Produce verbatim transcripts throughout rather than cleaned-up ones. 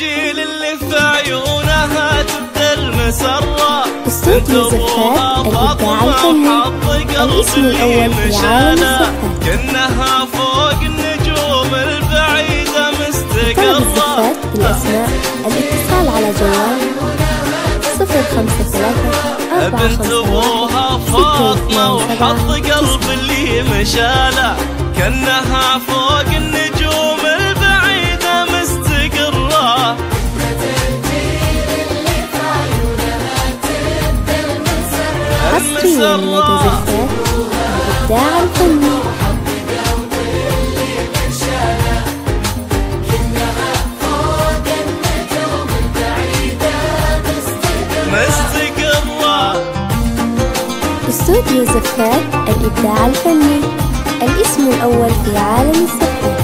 الجيل اللي في عيونها تبدل مسرة تدورها فاطمة وحط قلبي مشانة كأنها فوق النجوم البعيدة مستقرة. بالأسماء الاتصال على جوال صفر خمسة ثلاثة أربعة خمسة بنت أبوها فاطمة وحط قلبي اللي مشانة كأنها فوق النجوم البعيدة مستقرة. حصرياً لدى زفاف الإبداع الفني. استوديو زفاف الإبداع الفني الاسم الأول في عالم الزفاف.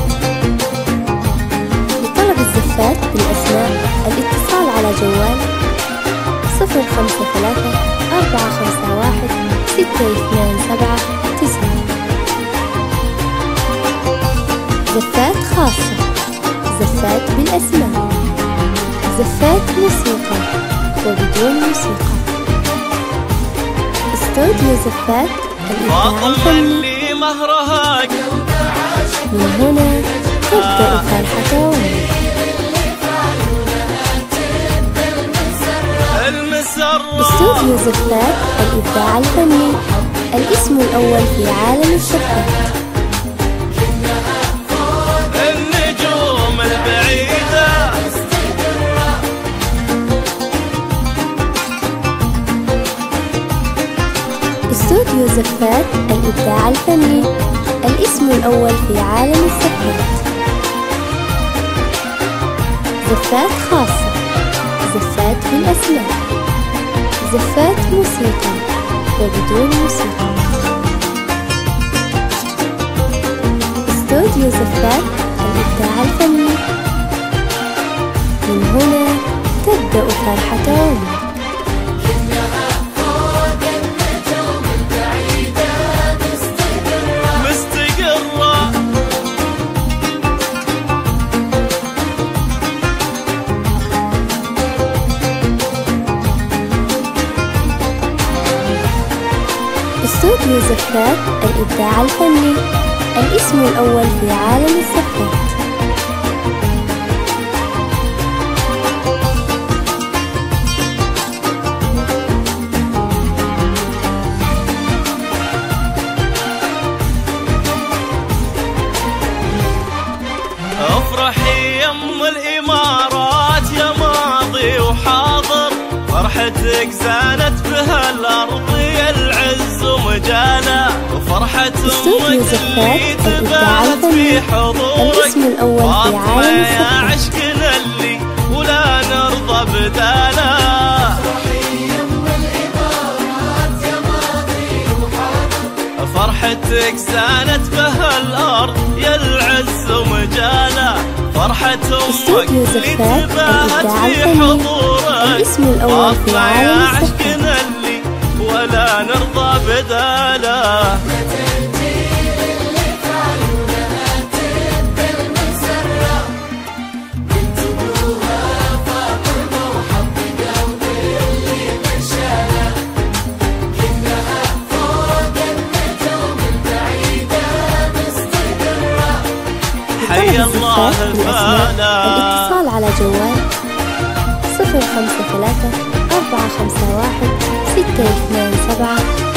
لطلب الزفاف بالأسماء الاتصال على جوال صفر خمسة ثلاثة أربعة خمسة واحد ستة اثنين سبعة تسعة. زفات خاصة، زفات بالأسماء، زفات موسيقى وبدون موسيقى. استوديو زفات الإبداع الفني. من هنا تبدأ فرحة يومك. استوديو زفاف الإبداع الفني الاسم الأول في عالم الزفاف. النجوم البعيدة استوديو زفاف الإبداع الفني الاسم الأول في عالم الزفاف. زفات خاصة، زفات بالأسماء، زفات موسيقى وبدون موسيقى. استوديو زفات الإبداع الفني. من هنا تبدأ فرحة يومك. استوديو زفاف الإبداع الفني الاسم الأول في عالم الزفاف. افرحي يم الإمارات يا ماضي وحاضر، فرحتك زانت بها الأرض مجانا وفرحة أمك اللي تبعت في حضورك. فاطمة يا عشقنا اللي ولا نرضى بدانا. افرحي يم الإمارات يا ماضي وحاضر، فرحتك زانت بها الأرض يا العز ومجانا. فرحة أمك اللي تبعت في حضورك. فاطمة يا عشقنا ولا نرضى بداله. الجيل اللي في عيونها تبدل مسرة بنت أبوها فاطمة وحط قلبي اللي منشاله كأنها فوق النجوم البعيدة مستقرة. حي الله الفلاح. الاتصال على جوال صفر خمسة ثلاثة أربعة خمسة واحد ستة اثنين سبعة.